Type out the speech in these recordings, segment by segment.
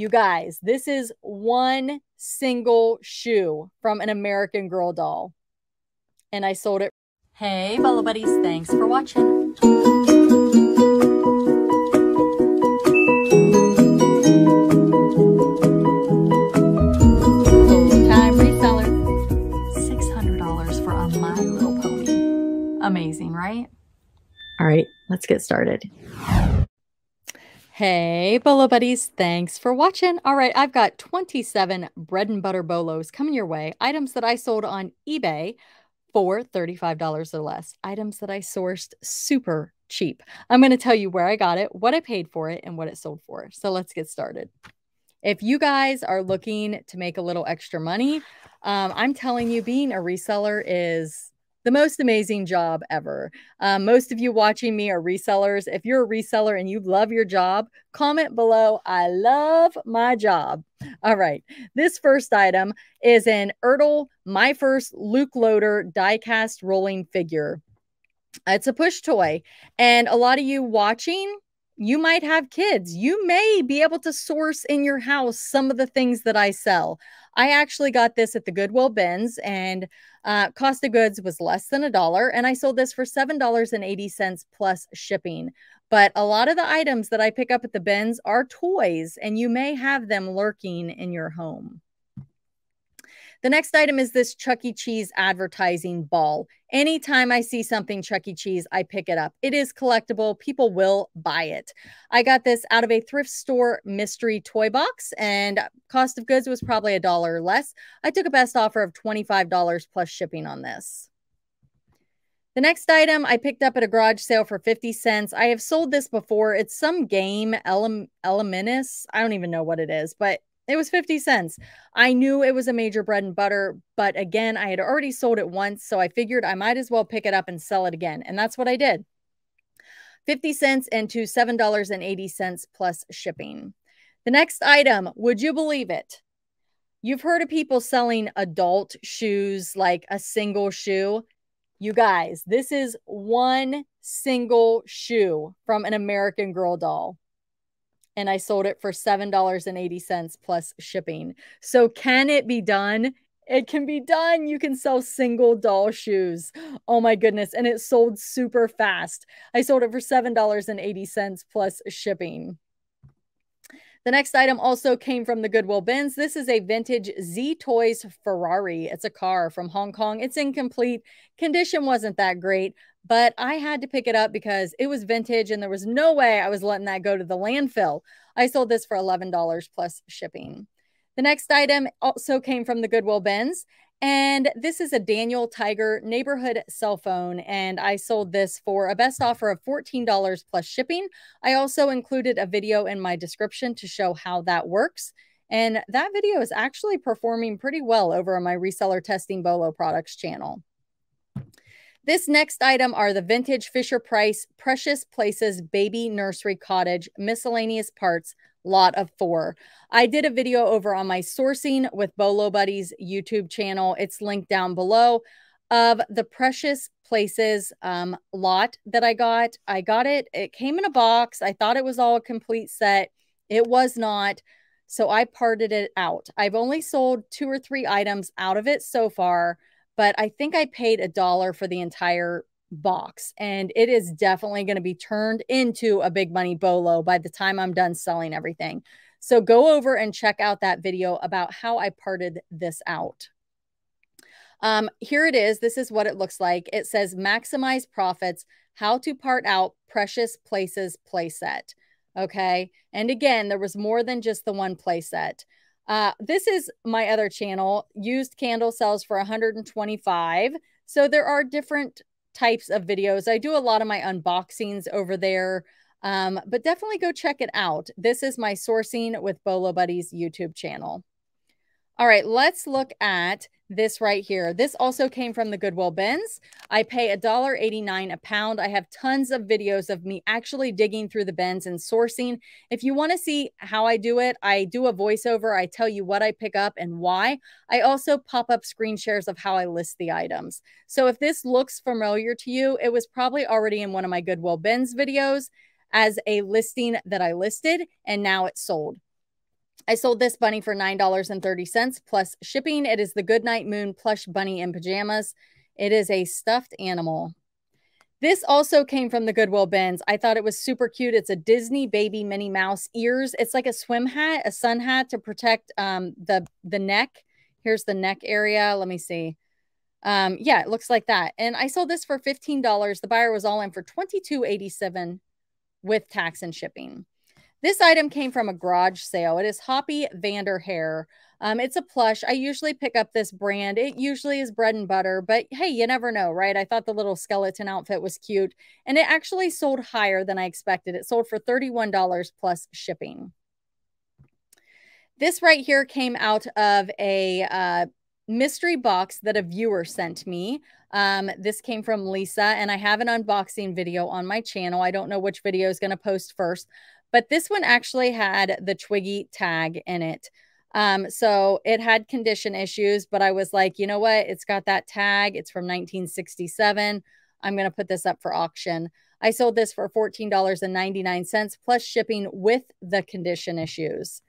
You guys, this is one single shoe from an American Girl doll. And I sold it. Hey, Bolo Buddies, thanks for watching. Full-time reseller. $600 for a My Little Pony. Amazing, right? All right, let's get started. Hey, Bolo Buddies, thanks for watching. All right, I've got 27 bread and butter bolos coming your way. Items that I sold on eBay for $35 or less. Items that I sourced super cheap. I'm going to tell you where I got it, what I paid for it, and what it sold for. So let's get started. If you guys are looking to make a little extra money, I'm telling you, being a reseller is the most amazing job ever. Most of you watching me are resellers. If you're a reseller and you love your job, comment below, I love my job. All right. This first item is an Ertl, my first Luke Loader die-cast rolling figure. It's a push toy. And a lot of you watching, you might have kids. You may be able to source in your house some of the things that I sell. I actually got this at the Goodwill bins, and cost of goods was less than $1. And I sold this for $7.80 plus shipping. But a lot of the items that I pick up at the bins are toys, and you may have them lurking in your home. The next item is this Chuck E. Cheese advertising ball. Anytime I see something Chuck E. Cheese, I pick it up. It is collectible. People will buy it. I got this out of a thrift store mystery toy box, and cost of goods was probably $1 or less. I took a best offer of $25 plus shipping on this. The next item I picked up at a garage sale for 50 cents. I have sold this before. It's some game, Eleminous. I don't even know what it is, but it was 50 cents. I knew it was a major bread and butter, but again, I had already sold it once, so I figured I might as well pick it up and sell it again. And that's what I did. 50 cents into $7.80 plus shipping. The next item, would you believe it? You've heard of people selling adult shoes, like a single shoe. You guys, this is one single shoe from an American Girl doll. And I sold it for $7.80 plus shipping. So can it be done? It can be done. You can sell single doll shoes. Oh my goodness. And it sold super fast. I sold it for $7.80 plus shipping. The next item also came from the Goodwill bins. This is a vintage Z Toys Ferrari. It's a car from Hong Kong. It's incomplete. Condition wasn't that great, but I had to pick it up because it was vintage and there was no way I was letting that go to the landfill. I sold this for $11 plus shipping. The next item also came from the Goodwill bins. And this is a Daniel Tiger neighborhood cell phone. And I sold this for a best offer of $14 plus shipping. I also included a video in my description to show how that works. And that video is actually performing pretty well over on my Reseller Testing Bolo Products channel. This next item are the vintage Fisher Price Precious Places Baby Nursery Cottage miscellaneous parts. Lot of 4. I did a video over on my Sourcing with Bolo Buddies YouTube channel. It's linked down below of the Precious Places lot that I got. I got it. It came in a box. I thought it was all a complete set. It was not. So I parted it out. I've only sold 2 or 3 items out of it so far, but I think I paid $1 for the entire box, and it is definitely going to be turned into a big money bolo by the time I'm done selling everything. So go over and check out that video about how I parted this out. Here it is. This is what it looks like. It says maximize profits, how to part out Precious Places playset. Okay. And again, there was more than just the one playset. This is my other channel. Used candle sells for 125. So there are different types of videos. I do a lot of my unboxings over there, but definitely go check it out. This is my Sourcing with Bolo Buddies YouTube channel. All right, let's look at this right here. This also came from the Goodwill bins. I pay $1.89 a pound. I have tons of videos of me actually digging through the bins and sourcing. If you want to see how I do it, I do a voiceover. I tell you what I pick up and why. I also pop up screen shares of how I list the items. So if this looks familiar to you, it was probably already in one of my Goodwill bins videos as a listing that I listed, and now it's sold. I sold this bunny for $9.30 plus shipping. It is the Goodnight Moon plush bunny in pajamas. It is a stuffed animal. This also came from the Goodwill bins. I thought it was super cute. It's a Disney Baby Minnie Mouse ears. It's like a swim hat, a sun hat to protect the neck. Here's the neck area. Let me see. Yeah, it looks like that. And I sold this for $15. The buyer was all in for $22.87 with tax and shipping. This item came from a garage sale. It is Hoppy Vanderhaer. It's a plush. I usually pick up this brand. It usually is bread and butter, but hey, you never know, right? I thought the little skeleton outfit was cute, and it actually sold higher than I expected. It sold for $31 plus shipping. This right here came out of a mystery box that a viewer sent me. This came from Lisa, and I have an unboxing video on my channel. I don't know which video is going to post first, but this one actually had the Twiggy tag in it. So it had condition issues, but I was like, you know what? It's got that tag. It's from 1967. I'm going to put this up for auction. I sold this for $14.99 plus shipping with the condition issues.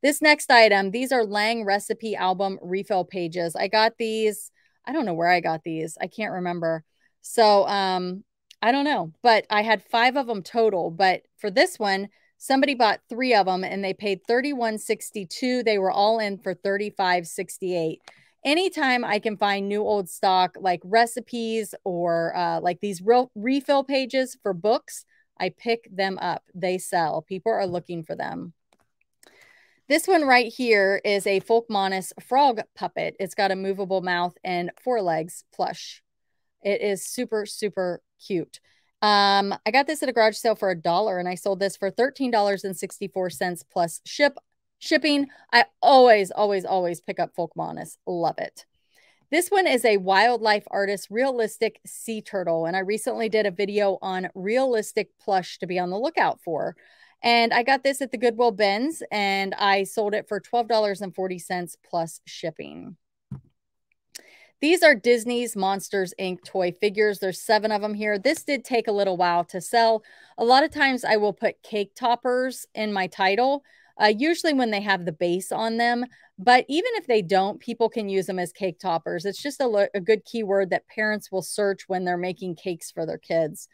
This next item, these are Lang recipe album refill pages. I got these. I don't know where I got these. I can't remember. So, I don't know, but I had 5 of them total. But for this one, somebody bought 3 of them and they paid $31.62. They were all in for $35.68. Anytime I can find new old stock, like recipes or like these real refill pages for books, I pick them up. They sell. People are looking for them. This one right here is a Folkmanis frog puppet. It's got a movable mouth and 4 legs plush. It is super, super cute. I got this at a garage sale for $1 and I sold this for $13.64 plus shipping. I always pick up Folkmanis. Love it. This one is a wildlife artist realistic sea turtle. And I recently did a video on realistic plush to be on the lookout for. And I got this at the Goodwill bins and I sold it for $12.40 plus shipping. These are Disney's Monsters, Inc. toy figures. There's 7 of them here. This did take a little while to sell. A lot of times I will put cake toppers in my title, usually when they have the base on them. But even if they don't, people can use them as cake toppers. It's just a good keyword that parents will search when they're making cakes for their kids.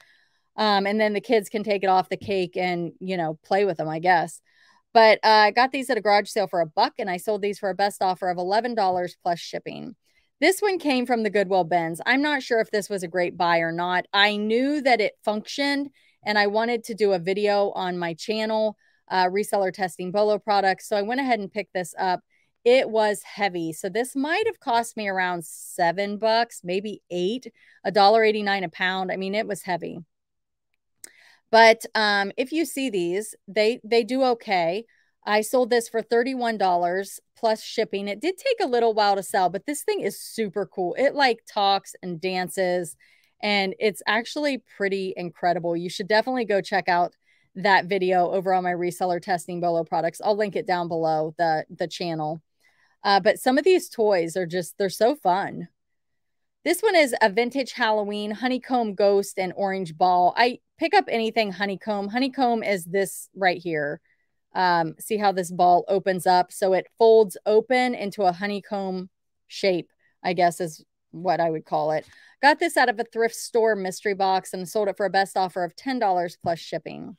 And then the kids can take it off the cake and, you know, play with them, I guess. But I got these at a garage sale for $1 and I sold these for a best offer of $11 plus shipping. This one came from the Goodwill bins. I'm not sure if this was a great buy or not. I knew that it functioned and I wanted to do a video on my channel, reseller testing Bolo products. So I went ahead and picked this up. It was heavy. So this might've cost me around $7, maybe $8, $1.89 a pound. I mean, it was heavy, but if you see these, they do okay. I sold this for $31 plus shipping. It did take a little while to sell, but this thing is super cool. It like talks and dances, and it's actually pretty incredible. You should definitely go check out that video over on my reseller testing Bolo products. I'll link it down below the channel. But some of these toys are just, they're so fun. This one is a vintage Halloween honeycomb ghost and orange ball. I pick up anything honeycomb. Honeycomb is this right here. See how this ball opens up. So it folds open into a honeycomb shape, I guess is what I would call it. Got this out of a thrift store mystery box and sold it for a best offer of $10 plus shipping.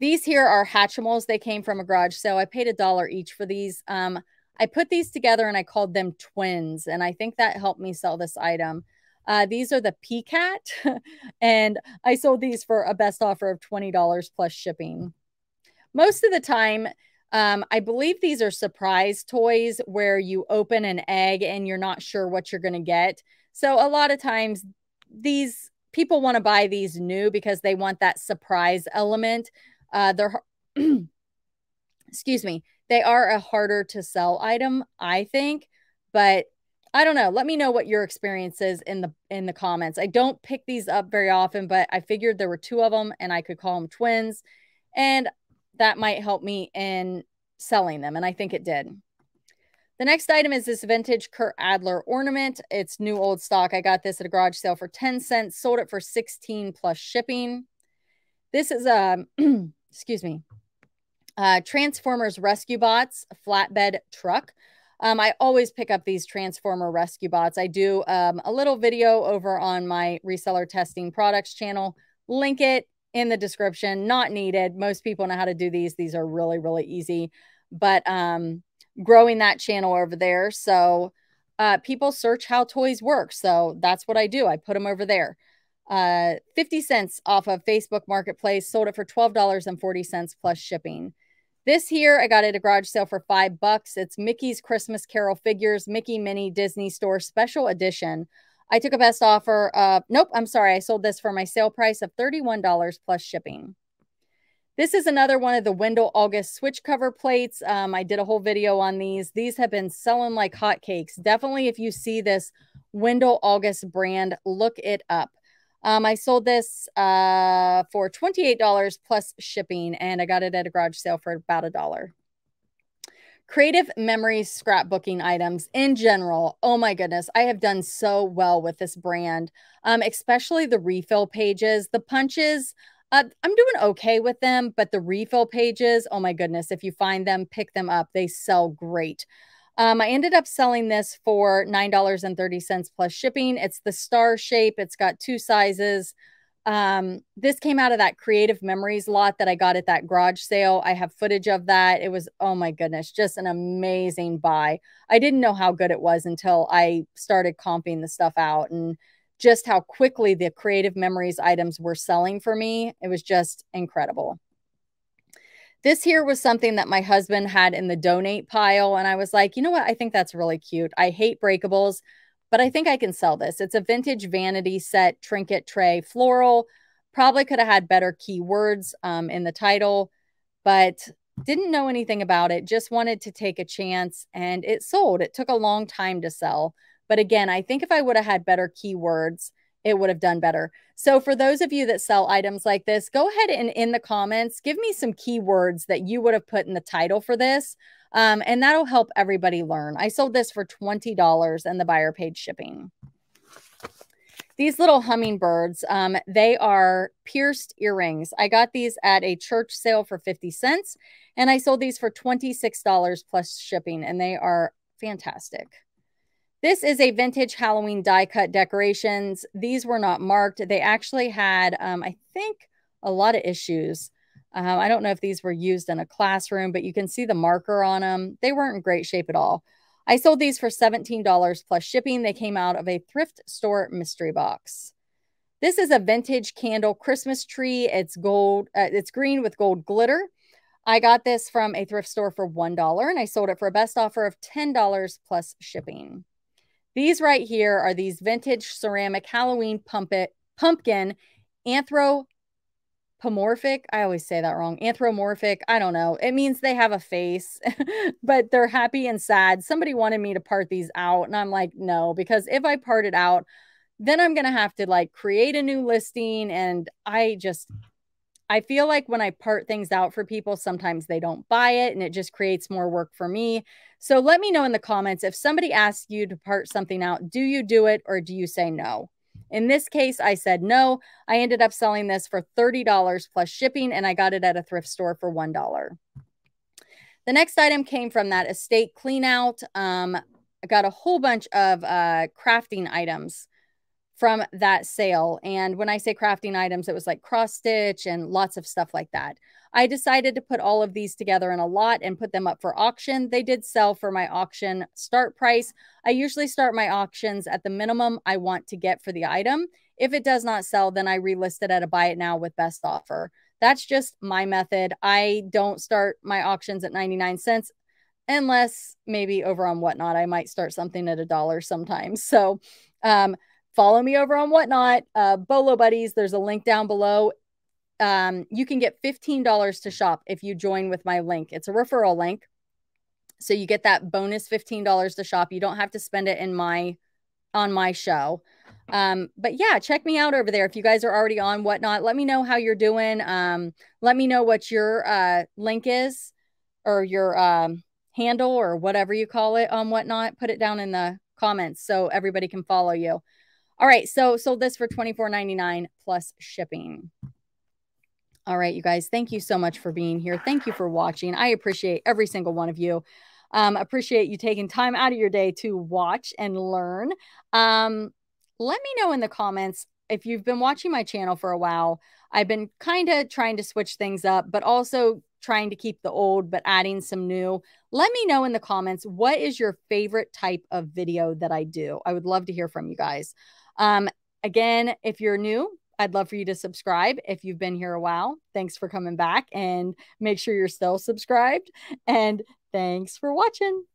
These here are Hatchimals. They came from a garage sale. I paid $1 each for these. I put these together and I called them twins. And I think that helped me sell this item. These are the Peacat and I sold these for a best offer of $20 plus shipping. Most of the time, I believe these are surprise toys where you open an egg and you're not sure what you're going to get. So a lot of times these people want to buy these new because they want that surprise element. They're, excuse me, they are a harder to sell item, I think, but I don't know. Let me know what your experience is in the comments. I don't pick these up very often, but I figured there were 2 of them and I could call them twins, and that might help me in selling them. And I think it did. The next item is this vintage Kurt Adler ornament. It's new old stock. I got this at a garage sale for 10 cents, sold it for 16 plus shipping. This is a, excuse me, Transformers Rescue Bots flatbed truck. I always pick up these Transformer Rescue Bots. I do a little video over on my Reseller Testing Products channel. Link it in the description. Not needed. Most people know how to do these. These are really, really easy. But growing that channel over there. So people search how toys work. So that's what I do. I put them over there. 50 cents off of Facebook Marketplace. Sold it for $12.40 plus shipping. This here, I got at a garage sale for $5. It's Mickey's Christmas Carol figures, Mickey Minnie Disney Store special edition. I took a best offer. Nope, I'm sorry. I sold this for my sale price of $31 plus shipping. This is another one of the Wendell August switch cover plates. I did a whole video on these. These have been selling like hotcakes. Definitely, if you see this Wendell August brand, look it up. I sold this for $28 plus shipping, and I got it at a garage sale for about $1. Creative Memories scrapbooking items in general. Oh my goodness. I have done so well with this brand, especially the refill pages, the punches. I'm doing okay with them, but the refill pages, oh my goodness. If you find them, pick them up. They sell great. I ended up selling this for $9.30 plus shipping. It's the star shape. It's got two sizes. This came out of that Creative Memories lot that I got at that garage sale. I have footage of that. It was, oh my goodness, just an amazing buy. I didn't know how good it was until I started comping the stuff out and just how quickly the Creative Memories items were selling for me. It was just incredible. This here was something that my husband had in the donate pile. And I was like, you know what? I think that's really cute. I hate breakables, but I think I can sell this. It's a vintage vanity set, trinket tray, floral. Probably could have had better keywords in the title, but didn't know anything about it. Just wanted to take a chance and it sold. It took a long time to sell. But again, I think if I would have had better keywords, it would have done better. So for those of you that sell items like this, go ahead and in the comments, give me some keywords that you would have put in the title for this. And that'll help everybody learn. I sold this for $20 and the buyer paid shipping. These little hummingbirds, they are pierced earrings. I got these at a church sale for 50 cents and I sold these for $26 plus shipping and they are fantastic. This is a vintage Halloween die cut decorations. These were not marked. They actually had, I think, a lot of issues. I don't know if these were used in a classroom, but you can see the marker on them. They weren't in great shape at all. I sold these for $17 plus shipping. They came out of a thrift store mystery box. This is a vintage candle Christmas tree. It's gold. It's green with gold glitter. I got this from a thrift store for $1 and I sold it for a best offer of $10 plus shipping. These right here are these vintage ceramic Halloween pumpkin anthropomorphic. I always say that wrong. Anthropomorphic. I don't know. It means they have a face, but they're happy and sad. Somebody wanted me to part these out. And I'm like, no, because if I part it out, then I'm going to have to like create a new listing. And I feel like when I part things out for people, sometimes they don't buy it and it just creates more work for me. So let me know in the comments, if somebody asks you to part something out, do you do it or do you say no? In this case, I said no. I ended up selling this for $30 plus shipping and I got it at a thrift store for $1. The next item came from that estate clean out. I got a whole bunch of crafting items from that sale. And when I say crafting items, it was like cross stitch and lots of stuff like that. I decided to put all of these together in a lot and put them up for auction. They did sell for my auction start price. I usually start my auctions at the minimum I want to get for the item. If it does not sell, then I relist it at a buy it now with best offer. That's just my method. I don't start my auctions at 99 cents. Unless maybe over on Whatnot, I might start something at $1 sometimes. So, follow me over on Whatnot, Bolo Buddies. There's a link down below. You can get $15 to shop if you join with my link. It's a referral link. So you get that bonus $15 to shop. You don't have to spend it on my show. But yeah, check me out over there. If you guys are already on Whatnot, let me know how you're doing. Let me know what your link is or your handle or whatever you call it on Whatnot. Put it down in the comments so everybody can follow you. All right, so sold this for $24.99 plus shipping. All right, you guys, thank you so much for being here. Thank you for watching. I appreciate every single one of you. Appreciate you taking time out of your day to watch and learn. Let me know in the comments if you've been watching my channel for a while. I've been kind of trying to switch things up, but also trying to keep the old, but adding some new. Let me know in the comments, what is your favorite type of video that I do? I would love to hear from you guys. Again, if you're new, I'd love for you to subscribe. If you've been here a while, thanks for coming back and make sure you're still subscribed. And thanks for watching.